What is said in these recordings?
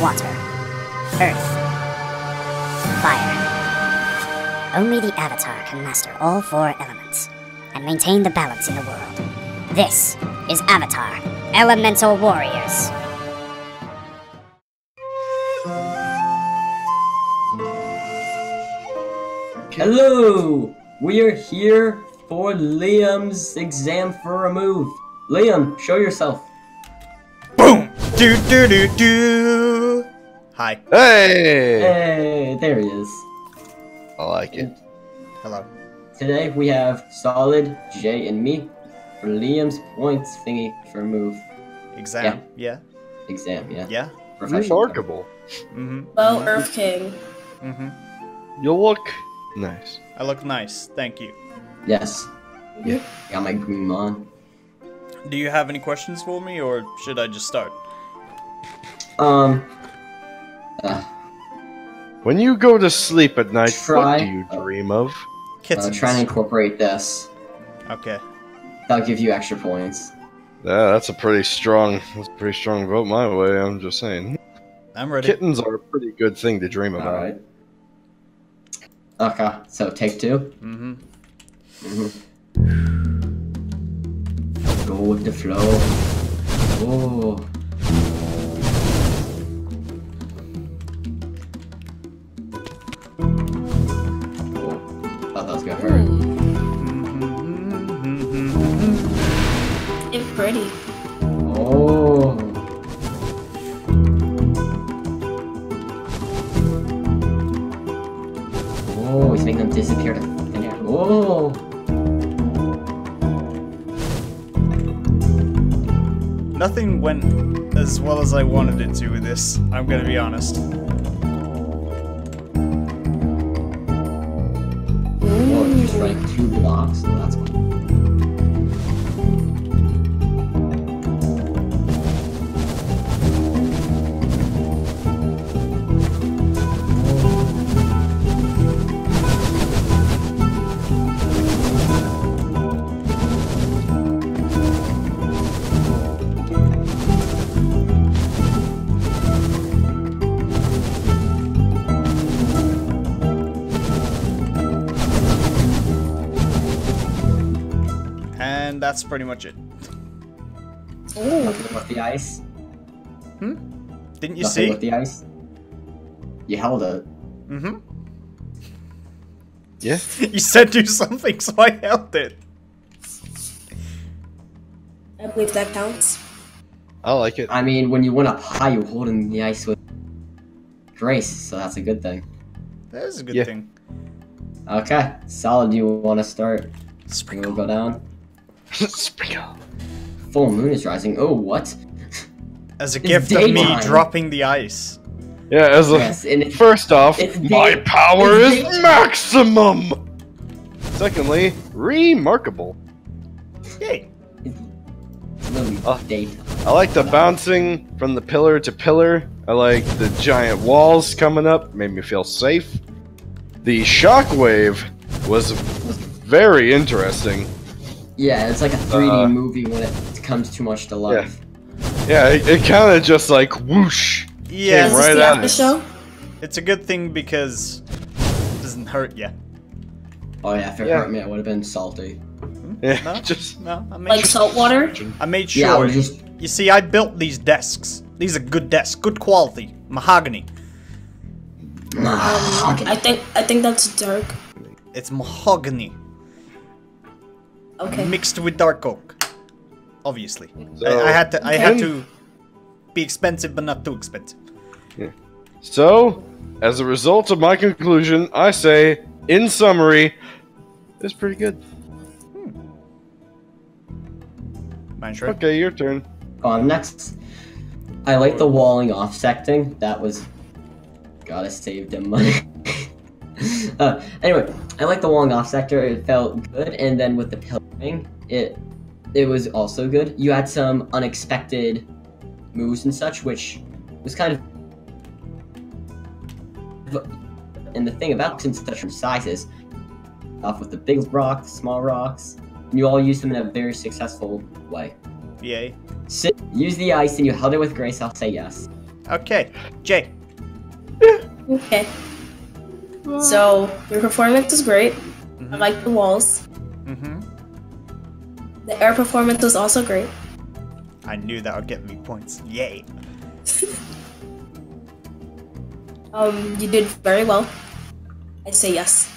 water, earth, fire. Only the Avatar can master all four elements and maintain the balance in the world. This is Avatar Elemental Warriors. Hello! We are here for Liam's exam for a move. Liam, show yourself. Boom! Do do do do. Hi. Hey. Hey, there he is. I like it. Hello. Today we have Solid, Jay, and me for Liam's points thingy for move. Exam. Yeah. Exam. Yeah. Yeah. Remarkable. Mm-hmm. Well, Earth King. Mm-hmm. You look nice. I look nice. Thank you. Yes. Yeah. Got my green on. Do you have any questions for me, or should I just start? When you go to sleep at night, what do you dream of? Kittens. Try and incorporate this. Okay. That'll give you extra points. Yeah, that's a pretty strong vote my way, I'm just saying. I'm ready. Kittens are a pretty good thing to dream about. Alright. Okay, so take two? Mm-hmm. Mm-hmm. Go with the flow. Oh. Thought that was gonna hurt. It's pretty. Oh. Oh, he's making them disappear to thin air. Oh. Nothing went as well as I wanted it to with this, I'm gonna be honest. Oh, you just like two blocks, so that's cool. And that's pretty much it. Ooh. Nothing with the ice. Hmm? Didn't you see? Nothing with the ice. You held it. Mm-hmm. Yeah? You said do something, so I held it. I believe that counts. I like it. I mean, when you went up high, you were holding the ice with grace, so that's a good thing. That is a good thing. Okay. Solid, do you want to start? Sprinkle. We'll go down. Sprinkle. Full moon is rising. Oh, what? As a gift of me dropping the ice. Yeah, first off, my power is maximum! Secondly, remarkable. Yay. I like the bouncing from the pillar to pillar. I like the giant walls coming up. Made me feel safe. The shockwave was very interesting. Yeah, it's like a 3D movie when it comes too much to life. Yeah, it kind of just like whoosh. Yeah, came right at it. It's a good thing because it doesn't hurt you. Oh yeah, if it hurt me, it would have been salty. Yeah, no, I made like salt water. I made sure. Yeah, you see, I built these desks. These are good desks, good quality, mahogany. Mahogany. I think that's dark. It's mahogany. Okay. Mixed with dark oak, obviously. So, I had to be expensive, but not too expensive. Yeah. So, as a result of my conclusion, I say, in summary, it's pretty good. Okay, your turn. Next, I like the walling offsetting. That was, God, I saved him money. Anyway, I like the long off sector. It felt good, and then with the pillaring, it was also good. You had some unexpected moves and such, which was kind of. And the thing about since they're different sizes, off with the big rocks, small rocks, you all used them in a very successful way. Yay! So, use the ice, and you held it with grace. I'll say yes. Okay, Jay. Okay. So, your performance is great. Mm-hmm. I like the walls. Mm-hmm. The air performance was also great. I knew that would get me points. Yay. You did very well. I'd say yes.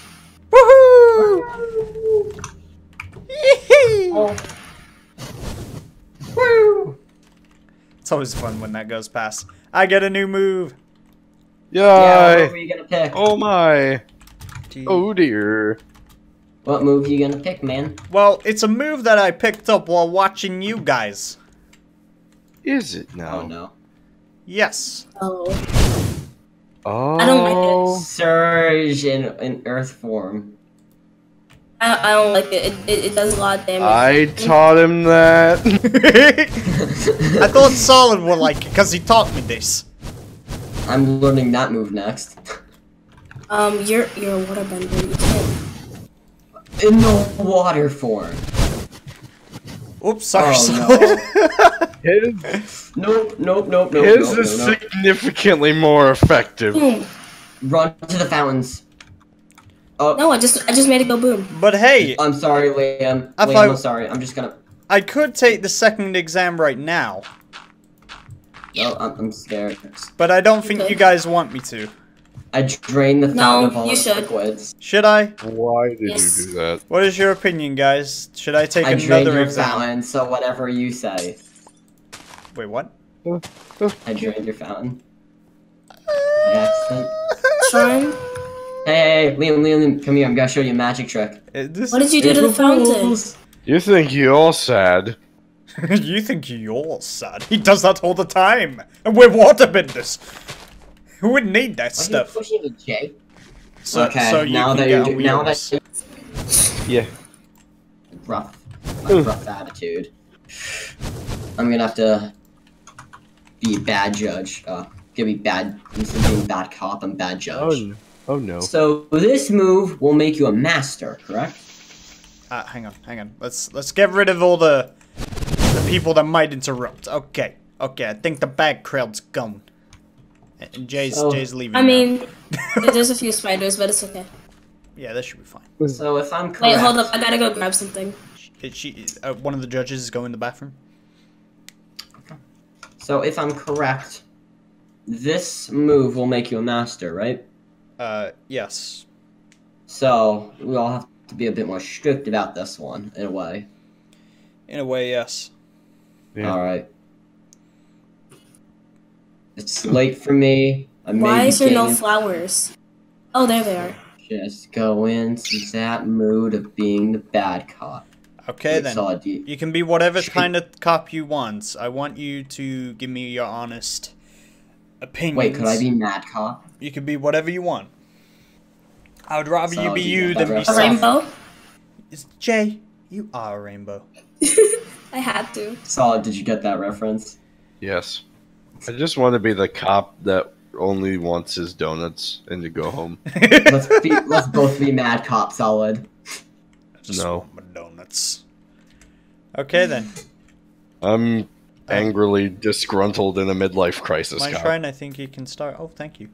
Woohoo! Yee-hee! Oh. Woo! It's always fun when that goes past. I get a new move. Yay! Yeah, what were you gonna pick? Oh my! Dude. Oh dear! What move are you gonna pick, man? Well, it's a move that I picked up while watching you guys. Is it now? Oh no! Yes. Oh. Oh. I don't like it. Surge in Earth form. I don't like it. It does a lot of damage. I taught him that. I thought Solid would like it because he taught me this. I'm learning that move next. You're a waterbender. You can't. In the water form. Oops, sorry. Oh, no. Nope. His is significantly more effective. Boom. Run to the fountains. No, I just made it go boom. But hey, I'm sorry, Liam. I'm sorry. I'm just gonna. I could take the second exam right now. No, I'm scared. But I don't think you guys want me to. I drained the fountain of all the liquids. Should I? Why did you do that? What is your opinion, guys? Should I take another exam? I drained your fountain, so whatever you say. Wait, what? I drained your fountain. My accent. Trying. Hey, Liam, come here, I'm gonna show you a magic trick. What did you do to the fountain? You think you're sad. You think you're sad? He does that all the time! And we're waterbenders! Who would need that stuff? Are you pushing a J? So, okay, so now that you're... Now that yeah. Rough attitude. I'm gonna have to... be a bad judge. Gonna be bad... I'm bad cop, I'm bad judge. Oh, oh no. So this move will make you a master, correct? Hang on. Let's get rid of all the people that might interrupt. Okay. I think the bad crowd's gone. And Jay's leaving. I mean, there's a few spiders, but it's okay. Yeah, that should be fine. So if I'm correct... Wait, hold up. I gotta go grab something. One of the judges is going to the bathroom. Okay. So if I'm correct, this move will make you a master, right? Yes. So, we all have to be a bit more strict about this one, in a way. In a way, yes. Yeah. Alright. It's late for me. Why is there no flowers? Oh, there they are. Just go into that mood of being the bad cop. Okay, then. You can be whatever kind of cop you want. I want you to give me your honest... opinions. Wait, could I be mad cop? You can be whatever you want. I would rather you be you than be someone. A rainbow? It's Jay, you are a rainbow. I had to. Solid, did you get that reference? Yes. I just want to be the cop that only wants his donuts and to go home. Let's both be mad cop, Solid. I just want my donuts. Okay, then. I'm... angrily disgruntled in a midlife crisis. My friend, I think you can start. Oh, thank you.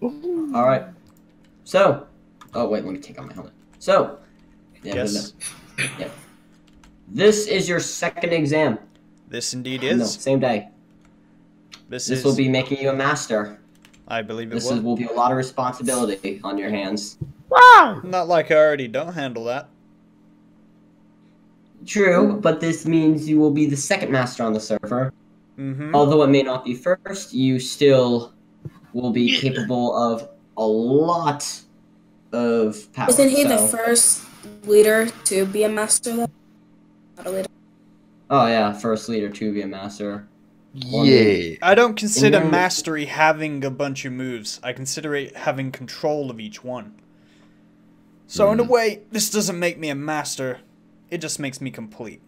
All right. So, oh wait, let me take off my helmet. So, yeah, yes. Yeah. This is your second exam. This indeed is. No, same day. This will be making you a master. I believe it will. This will be a lot of responsibility on your hands. Ah! Not like I already don't handle that. True, but this means you will be the second master on the server. Mm-hmm. Although it may not be first, you still will be capable of a lot of power. Isn't he the first leader to be a master, though? Not a leader. Oh, yeah, first leader to be a master. Yeah. I don't consider mastery having a bunch of moves. I consider it having control of each one. So in a way, this doesn't make me a master. It just makes me complete.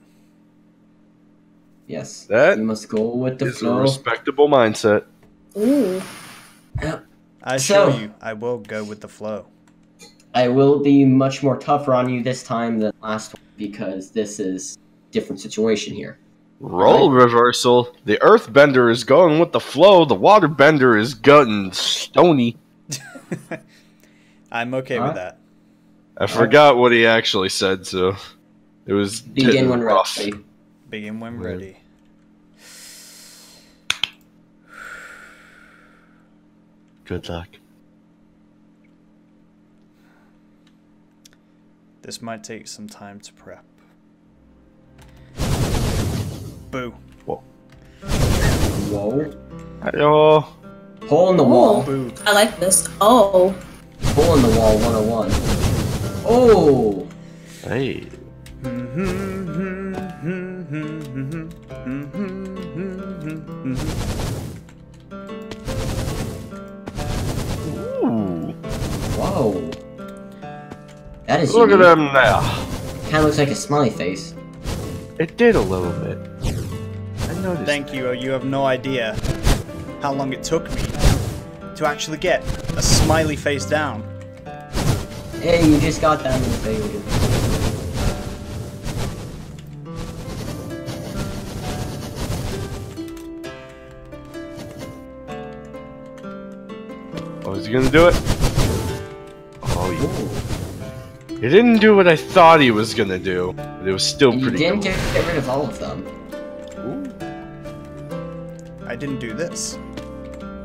Yes. That you must go with the flow. A respectable mindset. Ooh. I assure you, I will go with the flow. I will be much more tougher on you this time than last one because this is a different situation here. Role reversal. The earthbender is going with the flow. The waterbender is getting stony. I'm okay with that. I forgot what he actually said, so it was begin when ready. Begin when ready. Good luck. This might take some time to prep. Boo. Whoa. Whoa. Hello. Hole in the wall. Boo. I like this. Oh. Hole in the wall 101. Oh. Hey. Ooh. Whoa. That is. Look at them now. Kind of looks like a smiley face. It did a little bit. I noticed. Thank you. You have no idea how long it took me to actually get a smiley face down. Hey, you just got that in the face. Oh, is he gonna do it? Oh, yeah. He didn't do what I thought he was gonna do, but it was still pretty good. You didn't get rid of all of them. Ooh. I didn't do this.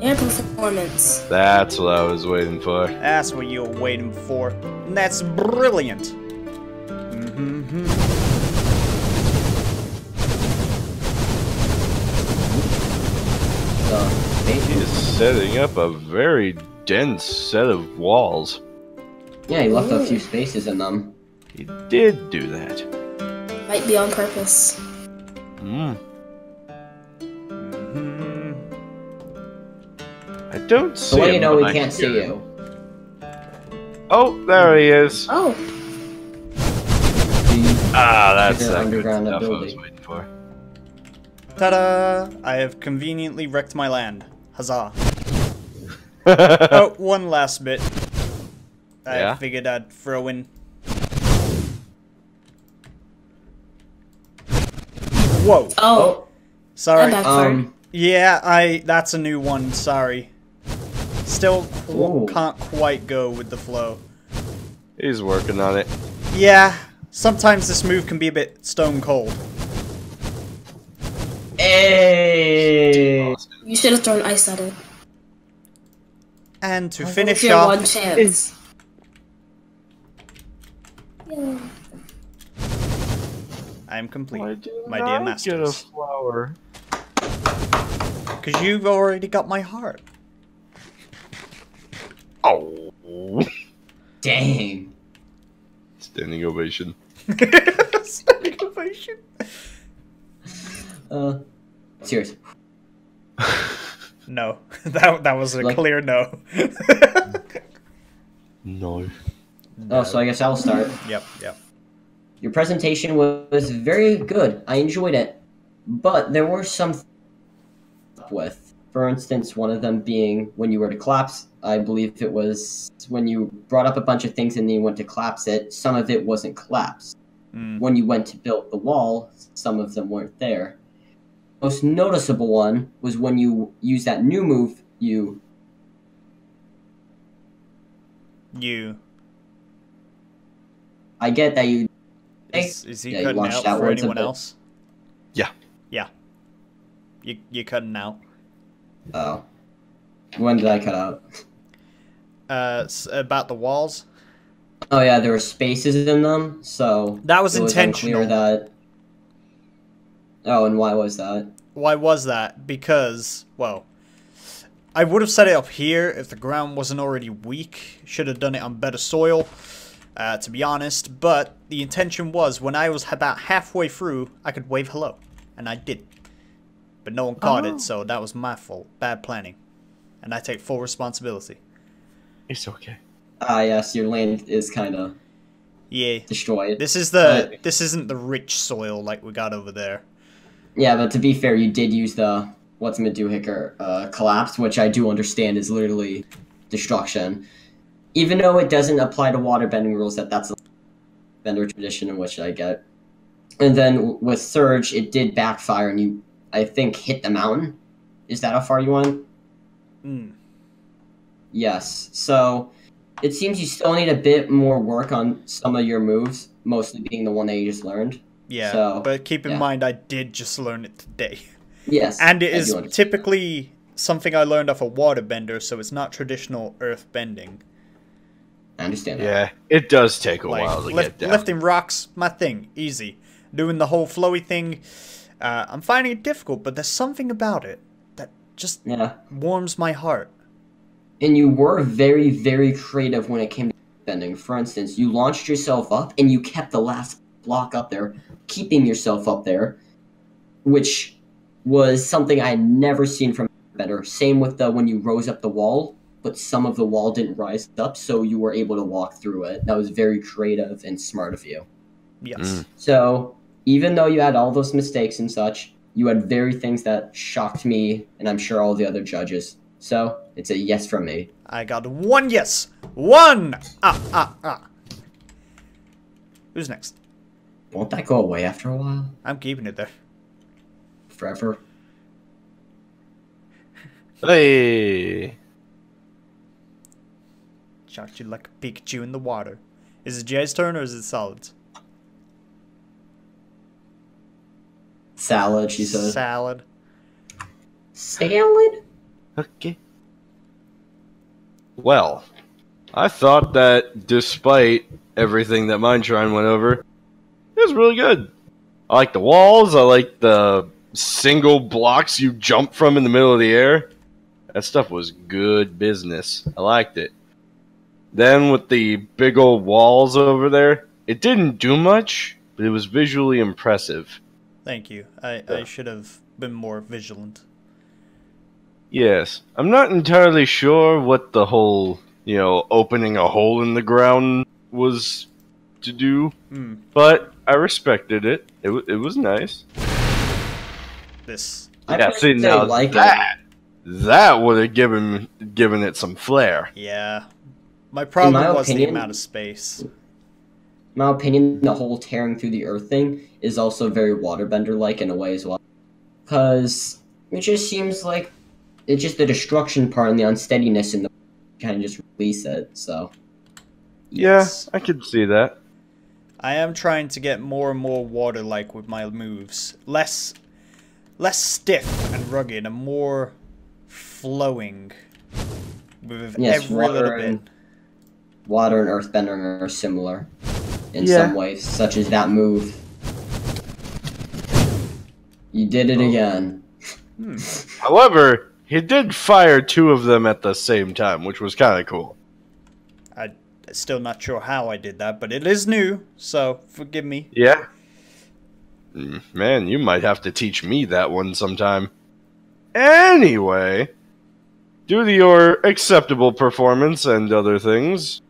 And performance. That's what I was waiting for. That's what you were waiting for. And that's brilliant. He is setting up a very dense set of walls. Yeah, he left a few spaces in them. He did do that. Might be on purpose. I don't see him. So you know we can't see you. Oh, there he is. Oh. Ah, that's that good stuff I was waiting for. Ta-da! I have conveniently wrecked my land. Huzzah. Oh, one last bit. I figured I'd throw in. Whoa. Oh. Sorry. Yeah, that's a new one, sorry. Still can't quite go with the flow. He's working on it. Yeah, sometimes this move can be a bit stone cold. Hey. You should have thrown ice at it. And to finish off is... Yeah. I am complete, my dear masters. Why did I get a flower? Because you've already got my heart. Oh. Dang. Standing ovation. Standing ovation. Serious. No. That was a clear no. No. Oh, so I guess I'll start. Yep. Your presentation was very good. I enjoyed it. But there were some things up with. For instance, one of them being when you were to collapse. I believe it was when you brought up a bunch of things and then you went to collapse it. Some of it wasn't collapsed. When you went to build the wall, some of them weren't there. The most noticeable one was when you used that new move, I get that you... Is he cutting out for anyone else? Yeah. Yeah. You're cutting out. Oh. When did I cut out? About the walls. Oh yeah, there were spaces in them, so... That was intentional. Was unclear that... Oh, and why was that? Why was that? Because, well... I would have set it up here if the ground wasn't already weak. Should have done it on better soil. To be honest, but the intention was when I was about halfway through, I could wave hello, and I did. But no one caught it, so that was my fault. Bad planning. And I take full responsibility. It's okay. Ah, yes, your land is kind of destroyed. This is the this isn't the rich soil like we got over there. Yeah, but to be fair, you did use the collapse, which I do understand is literally destruction. Even though it doesn't apply to waterbending rules, that's a bender tradition in which I get. And then with Surge, it did backfire, and you, I think, hit the mountain. Is that how far you went? Hmm. Yes. So it seems you still need a bit more work on some of your moves, mostly being the one that you just learned. Yeah, so, but keep in mind, I did just learn it today. Yes. And it is typically something I learned off a waterbender, so it's not traditional earth bending. I understand that. Yeah, it does take a while to get down. Lifting rocks, my thing, easy. Doing the whole flowy thing, I'm finding it difficult, but there's something about it that just warms my heart. And you were very, very creative when it came to bending. For instance, you launched yourself up, and you kept the last block up there, keeping yourself up there, which was something I had never seen from a bender. Same with the when you rose up the wall, but some of the wall didn't rise up, so you were able to walk through it. That was very creative and smart of you. Yes. Mm. So even though you had all those mistakes and such, you had very things that shocked me, and I'm sure all the other judges. So it's a yes from me. I got one yes. One. Who's next? Won't that go away after a while? I'm keeping it there. Forever. Hey. Shot you like a Pikachu in the water. Is it Jay's turn or is it Salad's? Salad, she said. Salad. Salad? Okay. Well, I thought that despite everything that Mindshrine went over, it was really good. I like the walls. I like the single blocks you jump from in the middle of the air. That stuff was good business. I liked it. Then with the big old walls over there, it didn't do much, but it was visually impressive. Thank you. I should have been more vigilant. Yes. I'm not entirely sure what the whole, you know, opening a hole in the ground was to do, but I respected it. It was nice. This. Yeah, see, now like that would have given it some flair. Yeah. My problem was the amount of space. In my opinion, the whole tearing through the earth thing is also very waterbender-like in a way as well. Because it just seems like it's just the destruction part and the unsteadiness in the kind of just release it, so. Yes. Yeah, I could see that. I am trying to get more and more water-like with my moves. Less stiff and rugged and more flowing with every little bit. Water and earthbender are similar. In some ways, such as that move. You did it again. However, he did fire two of them at the same time, which was kind of cool. I'm still not sure how I did that, but it is new, so forgive me. Yeah. Man, you might have to teach me that one sometime. Anyway, due to your acceptable performance and other things,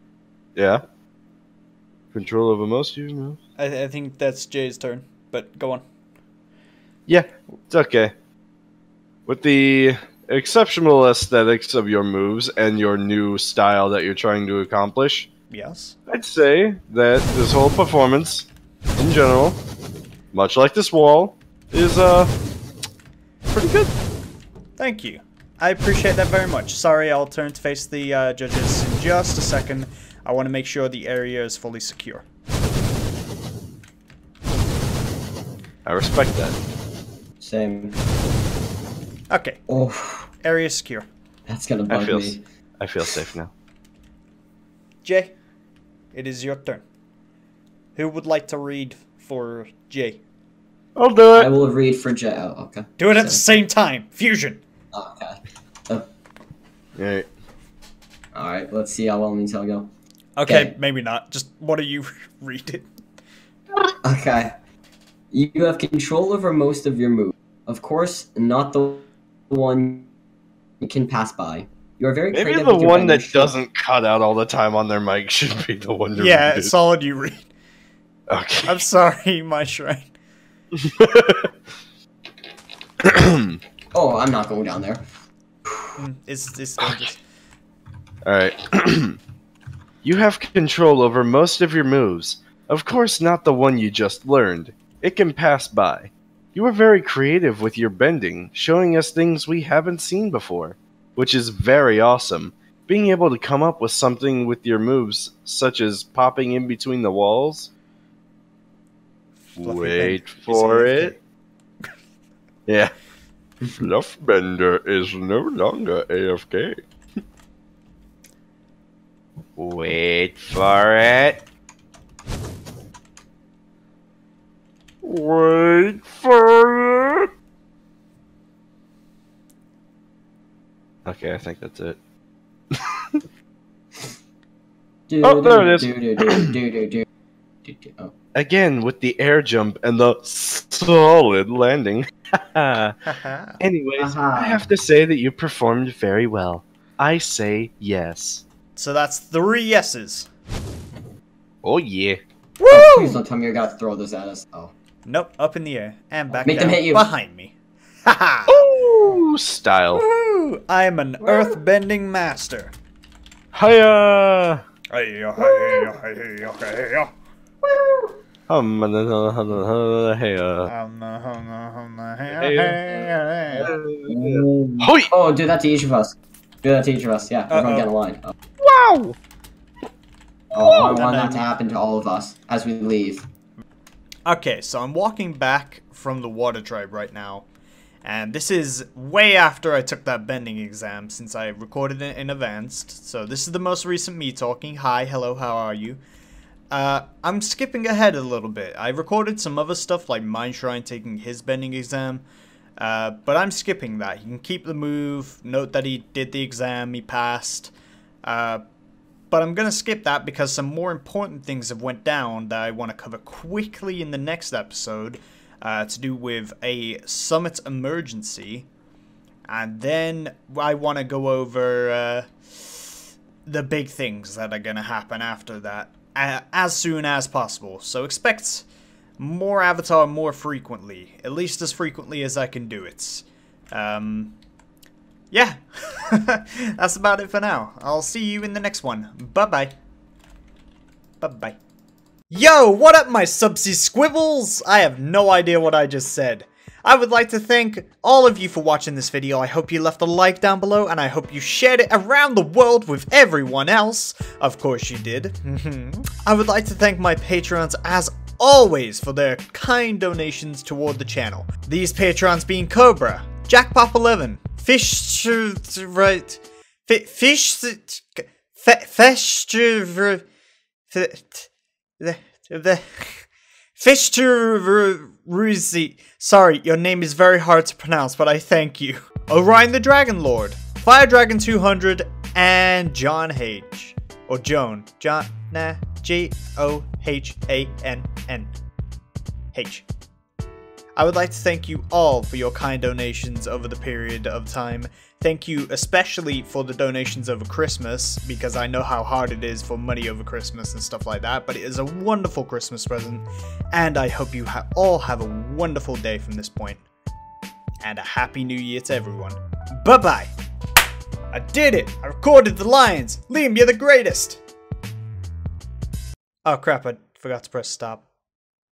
control over most, you know. I think that's Jay's turn, but go on. Yeah, it's okay. With the exceptional aesthetics of your moves and your new style that you're trying to accomplish, yes, I'd say that this whole performance, in general, much like this wall, is pretty good. Thank you. I appreciate that very much. Sorry, I'll turn to face the judges in just a second. I want to make sure the area is fully secure. I respect that. Same. Okay. Oh. Area secure. That's gonna bug me. I feel safe now. Jay, it is your turn. Who would like to read for Jay? I'll do it. I will read for Jay. Oh, okay. Do it at the same time. Fusion. Okay. Oh. Alright. Alright, let's see how well it means I'll go. Okay, maybe not. Just what do you read it? Okay. You have control over most of your moves. Of course, not the one you can pass by. You are very creative. Maybe the one that doesn't cut out all the time on their mic should be the one to read. Yeah, it's solid you read. Okay. I'm sorry, my shrine. Oh, I'm not going down there. It's dangerous. Alright. You have control over most of your moves. Of course, not the one you just learned. It can pass by. You were very creative with your bending, showing us things we haven't seen before, which is very awesome. Being able to come up with something with your moves, such as popping in between the walls. Fluffy Wait bend. For it. Yeah. Fluffbender is no longer AFK. Wait for it. Wait for it. Okay, I think that's it. Oh, there it is. Again, with the air jump and the solid landing. Anyways, I have to say that you performed very well. I say yes. So that's 3 yeses. Oh, yeah. Woo! Oh, please don't tell me you're going to throw this at us. Oh. Nope, up in the air and back Make down them hit you. Behind me. Haha! Ooh, style. Woo! I'm an earthbending master. Hiya! Hiya, hiya, hiya, hiya. Woo! Oh, do that to each of us. Do that to each of us, yeah. We're gonna get a line. Oh. Wow! Oh, I want that to happen to all of us as we leave. Okay, so I'm walking back from the water tribe right now. And this is way after I took that bending exam, since I recorded it in advanced. So this is the most recent me talking. Hi, hello, how are you? I'm skipping ahead a little bit. I recorded some other stuff like Mind Shrine taking his bending exam. But I'm skipping that. You can keep the move, note that he did the exam, he passed. But I'm going to skip that because some more important things have went down that I want to cover quickly in the next episode. To do with a summit emergency. And then I want to go over the big things that are going to happen after that. As soon as possible. So expect more Avatar more frequently. At least as frequently as I can do it. Yeah. That's about it for now. I'll see you in the next one. Bye-bye. Bye-bye. Yo, what up my subsea squibbles? I have no idea what I just said. I would like to thank all of you for watching this video. I hope you left a like down below and I hope you shared it around the world with everyone else. Of course you did. I would like to thank my Patrons as always for their kind donations toward the channel. These Patrons being Cobra, Jackpop11, Fish... right... Fish... The Fish to Ruzi. Sorry, your name is very hard to pronounce, but I thank you. Orion the Dragon Lord, Fire Dragon 200, and John H. Or Joan. John. Nah. Johann. I would like to thank you all for your kind donations over the period of time. Thank you especially for the donations over Christmas, because I know how hard it is for money over Christmas and stuff like that, but it is a wonderful Christmas present, and I hope you all have a wonderful day from this point. And a happy new year to everyone. Bye-bye! I did it! I recorded the lines! Liam, you're the greatest! Oh crap, I forgot to press stop.